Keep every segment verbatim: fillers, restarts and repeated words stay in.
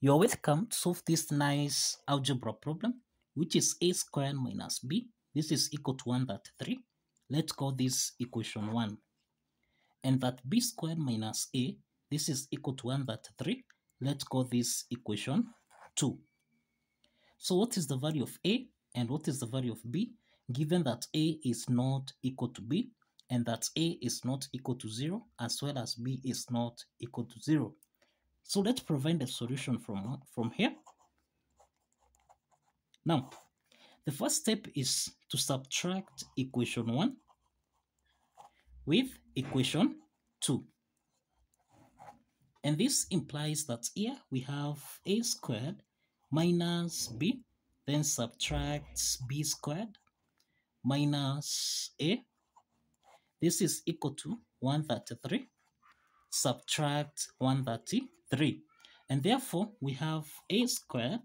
You are welcome to solve this nice algebra problem, which is a squared minus b. This is equal to one thirty-three. Let's call this equation one. And that b squared minus a, this is equal to one thirty-three. Let's call this equation two. So what is the value of a and what is the value of b, given that a is not equal to b and that a is not equal to zero, as well as b is not equal to zero. So let's provide a solution from, from here. Now, the first step is to subtract equation one with equation two. And this implies that here we have a squared minus b, then subtracts b squared minus a. This is equal to one thirty-three. Subtract one thirty-three, and therefore we have a squared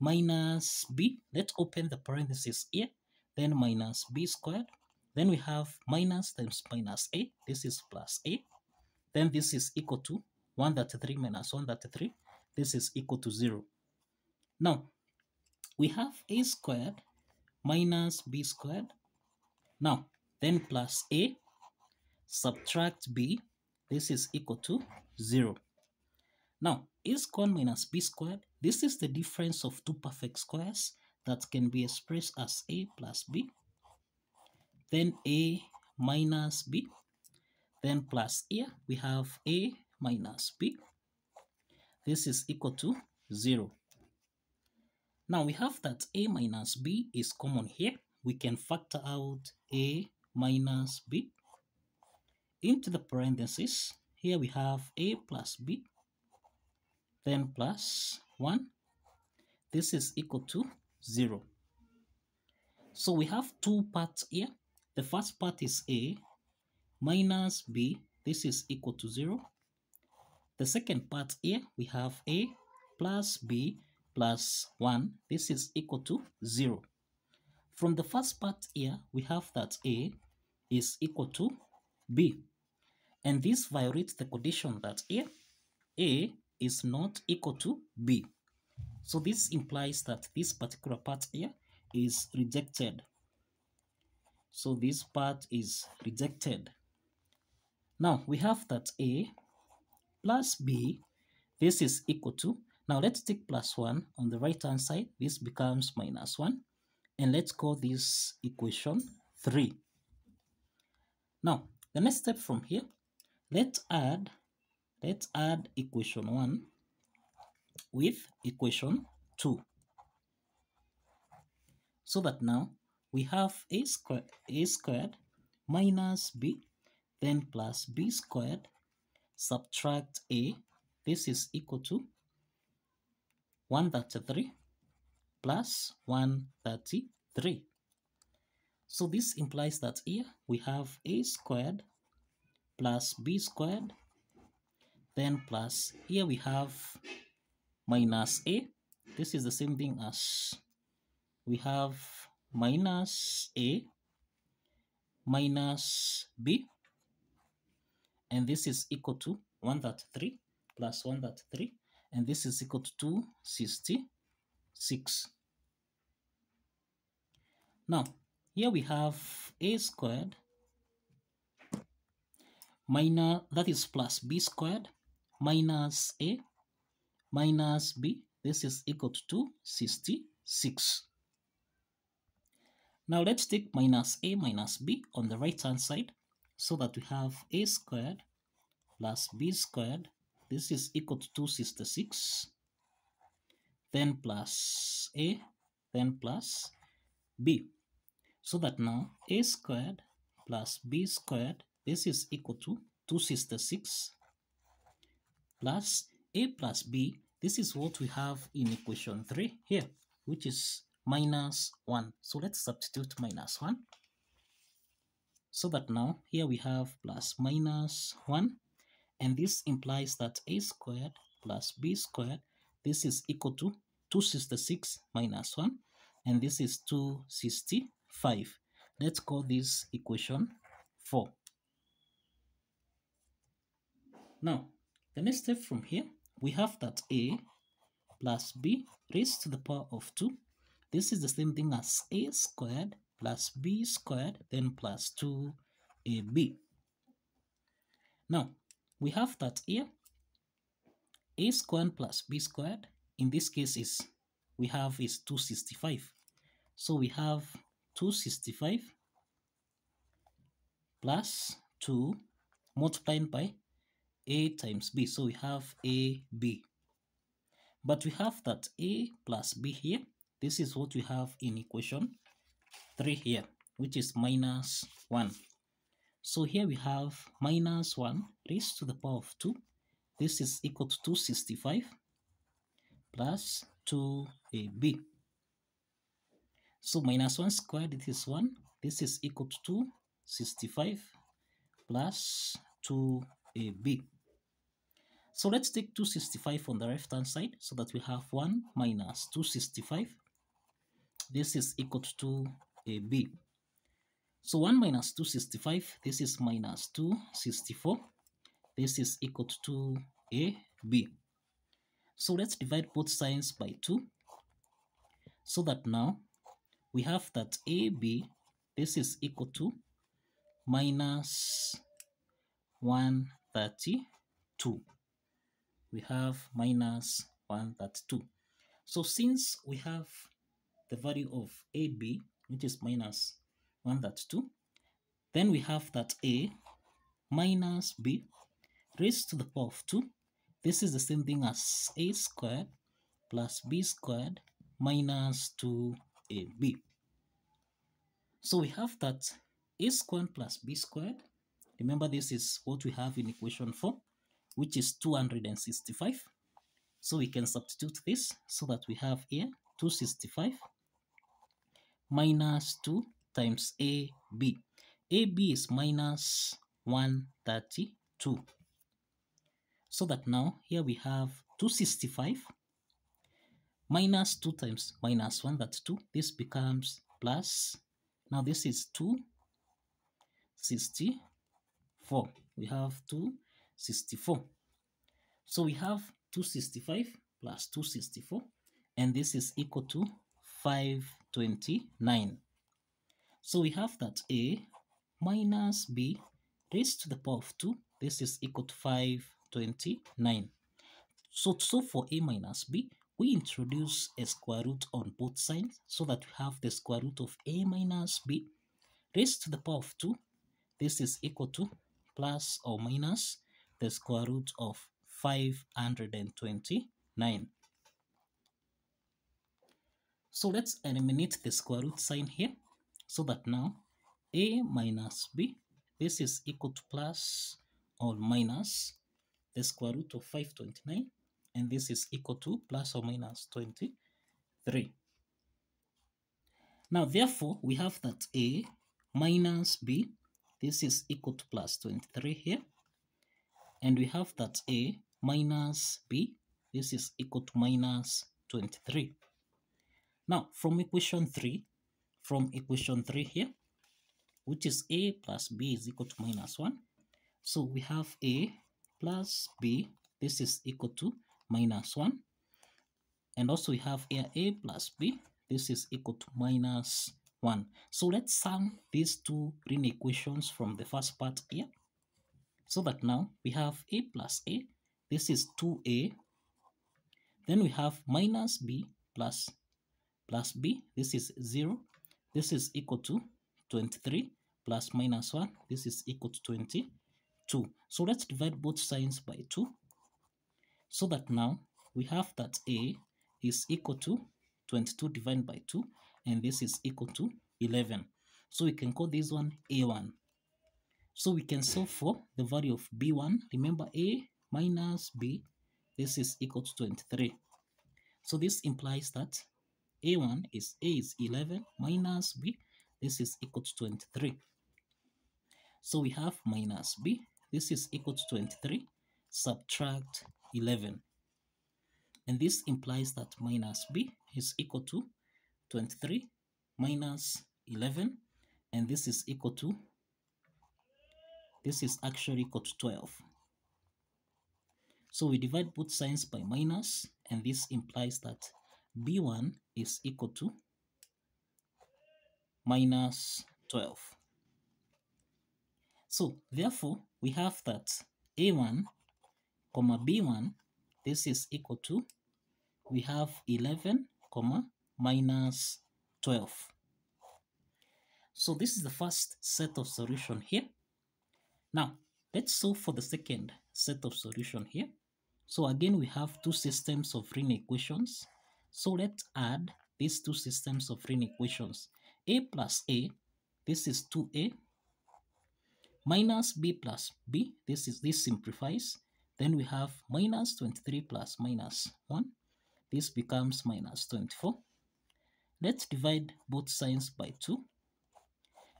minus b, let's open the parenthesis here, then minus b squared, then we have minus times minus a, this is plus a, then this is equal to one thirty-three minus one thirty-three, this is equal to zero. Now we have a squared minus b squared, now then plus a, subtract b, this is equal to zero. Now, a squared minus b squared, this is the difference of two perfect squares that can be expressed as a plus b, then a minus b, then plus here we have a minus b. This is equal to zero. Now we have that a minus b is common here. We can factor out a minus b. Into the parentheses, here we have a plus b, then plus one, this is equal to zero. So we have two parts here. The first part is a minus b, this is equal to zero. The second part here, we have a plus b plus one, this is equal to zero. From the first part here, we have that a is equal to b. And this violates the condition that a, a is not equal to b. So this implies that this particular part here is rejected. So this part is rejected. Now we have that a plus b, this is equal to, now let's take plus one on the right hand side, this becomes minus one, and let's call this equation three. Now the next step from here, Let's add, let's add equation one with equation two. So that now we have a squared, a squared minus b, then plus b squared, subtract a, this is equal to one thirty-three plus one thirty-three. So this implies that here we have a squared plus b squared, then plus here we have minus a, this is the same thing as we have minus a minus b, and this is equal to one thirty-three plus one thirty-three, and this is equal to two sixty-six. Now here we have a squared minus, that is plus b squared minus a minus b, this is equal to two sixty-six. Now let's take minus a minus b on the right hand side, so that we have a squared plus b squared, this is equal to two sixty-six, then plus a, then plus b, so that now a squared plus b squared, this is equal to two sixty-six plus a plus b. This is what we have in equation three here, which is minus one. So let's substitute minus one. So that now here we have plus minus one. And this implies that a squared plus b squared, this is equal to two sixty-six minus one. And this is two sixty-five. Let's call this equation four. Now, the next step from here, we have that a plus b raised to the power of two. This is the same thing as a squared plus b squared, then plus two a b. Now, we have that here, a squared plus b squared, in this case is, we have is two hundred sixty-five. So we have two hundred sixty-five plus two multiplied by a times b. So we have a b. But we have that a plus b here. This is what we have in equation three here, which is minus one. So here we have minus one raised to the power of two. This is equal to two hundred sixty-five plus two a b. So minus one squared, it is one. This is equal to two hundred sixty-five plus two a b. So let's take two hundred sixty-five on the left hand side so that we have one minus two hundred sixty-five. This is equal to two a b. So one minus two hundred sixty-five, this is minus two hundred sixty-four. This is equal to two a b. So let's divide both sides by two. So that now we have that a b, this is equal to minus one hundred thirty-two. We have minus one hundred thirty-two. So since we have the value of a b, which is minus one hundred thirty-two, then we have that a minus b raised to the power of two. This is the same thing as a squared plus b squared minus two a b. So we have that a squared plus b squared. Remember, this is what we have in equation four, which is two hundred sixty-five. So we can substitute this so that we have here two hundred sixty-five minus two times a b. a b is minus one hundred thirty-two. So that now here we have two hundred sixty-five minus two times minus one hundred thirty-two. This becomes plus, now this is two hundred sixty-four. We have two hundred sixty-four. So we have two hundred sixty-five plus two hundred sixty-four, and this is equal to five hundred twenty-nine. So we have that a minus b raised to the power of two. This is equal to five hundred twenty-nine. So, so for a minus b, we introduce a square root on both sides so that we have the square root of a minus b raised to the power of two. This is equal to plus or minus the square root of five hundred twenty-nine. So let's eliminate the square root sign here. So that now a minus b, this is equal to plus or minus the square root of five hundred twenty-nine, and this is equal to plus or minus twenty-three. Now therefore we have that a minus b, this is equal to plus twenty-three here, and we have that a minus b, this is equal to minus twenty-three. Now from equation three, from equation three here, which is a plus b is equal to minus one. So we have a plus b, this is equal to minus one. And also we have here a plus b, this is equal to minus one. So let's sum these two green equations from the first part here. So that now we have a plus a, this is two a. Then we have minus b plus plus b, this is zero. This is equal to twenty-three plus minus one. This is equal to twenty-two. So let's divide both sides by two. So that now we have that a is equal to twenty-two divided by two. And this is equal to eleven. So we can call this one a one. So we can solve for the value of b one. Remember, a minus b, this is equal to twenty-three. So this implies that a one is a is eleven minus b, this is equal to twenty-three. So we have minus b, this is equal to twenty-three, subtract eleven. And this implies that minus b is equal to twenty-three minus eleven, and this is equal to, this is actually equal to twelve. So we divide both sides by minus, and this implies that B one is equal to minus twelve. So therefore we have that A one comma B one, this is equal to, we have eleven comma minus twelve. So this is the first set of solution here. Now let's solve for the second set of solution here. So again we have two systems of Riemann equations. So let's add these two systems of Riemann equations. A plus A, this is two A, minus B plus B, this is, this simplifies. Then we have minus twenty-three plus minus one, this becomes minus twenty-four. Let's divide both sides by two,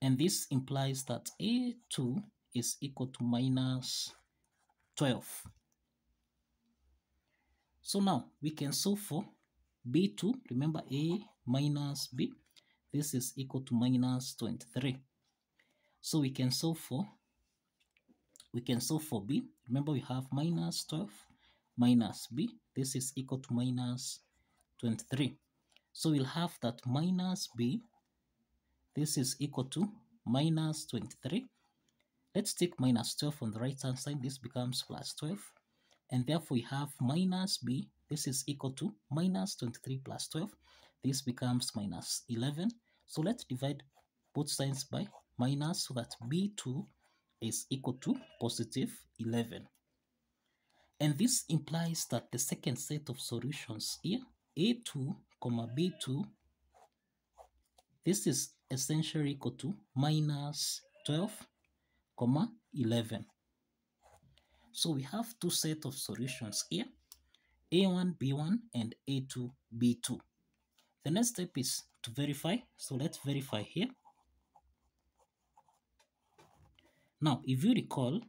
and this implies that A two is equal to minus twelve. So now we can solve for B two, remember A minus B, this is equal to minus twenty-three. So we can solve for, we can solve for B, remember we have minus twelve minus B, this is equal to minus twenty-three. So we'll have that minus B, this is equal to minus twenty-three. Let's take minus twelve on the right hand side, this becomes plus twelve, and therefore we have minus B, this is equal to minus twenty-three plus twelve, this becomes minus eleven. So let's divide both sides by minus, so that B two is equal to positive eleven. And this implies that the second set of solutions here, A two comma B two, this is essentially equal to minus twelve comma eleven. So we have two set of solutions here, A one B one and A two B two. The next step is to verify. So let's verify here. Now, if you recall,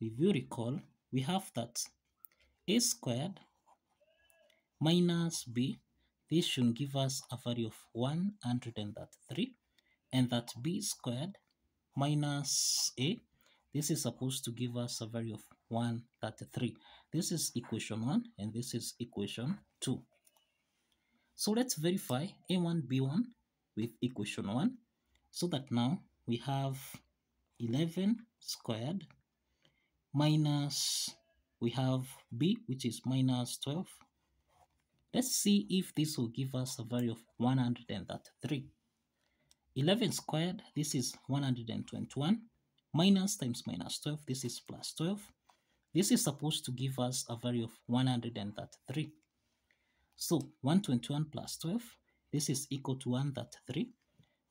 if you recall, we have that A squared minus B, this should give us a value of one hundred three, and that B squared minus A, this is supposed to give us a value of one hundred thirty-three. This is equation one, and this is equation two. So let's verify A one, B one with equation one, so that now we have eleven squared minus, we have B, which is minus twelve. Let's see if this will give us a value of one hundred thirty-three. eleven squared, this is one hundred twenty-one. Minus times minus twelve, this is plus twelve. This is supposed to give us a value of one hundred thirty-three. So one hundred twenty-one plus twelve, this is equal to one hundred thirty-three,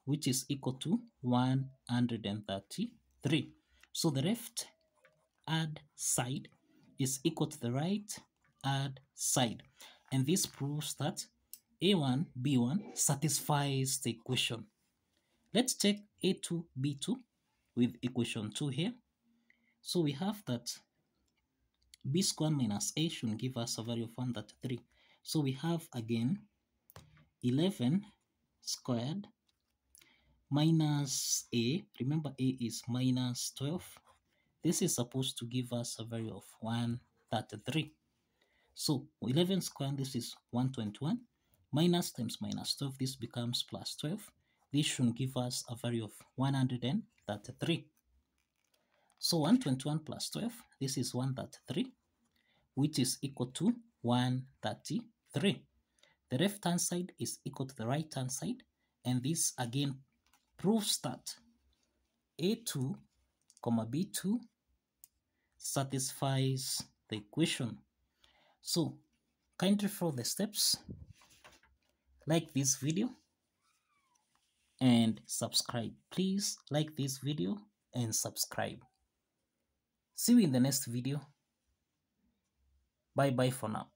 which is equal to one hundred thirty-three. So the left hand side is equal to the right hand side. And this proves that A one, B one satisfies the equation. Let's check A two, B two with equation two here. So we have that B squared minus A should give us a value of one hundred thirty-three. So we have again eleven squared minus A, remember A is minus twelve, this is supposed to give us a value of one hundred thirty-three. So eleven squared, this is one hundred twenty-one, minus times minus twelve, this becomes plus twelve, this should give us a value of one hundred thirty-three. So one hundred twenty-one plus twelve, this is one hundred thirty-three, which is equal to one hundred thirty-three. The left hand side is equal to the right hand side, and this again proves that A two comma B two satisfies the equation. So kindly follow the steps, like this video and subscribe. Please like this video and subscribe. See you in the next video. Bye bye for now.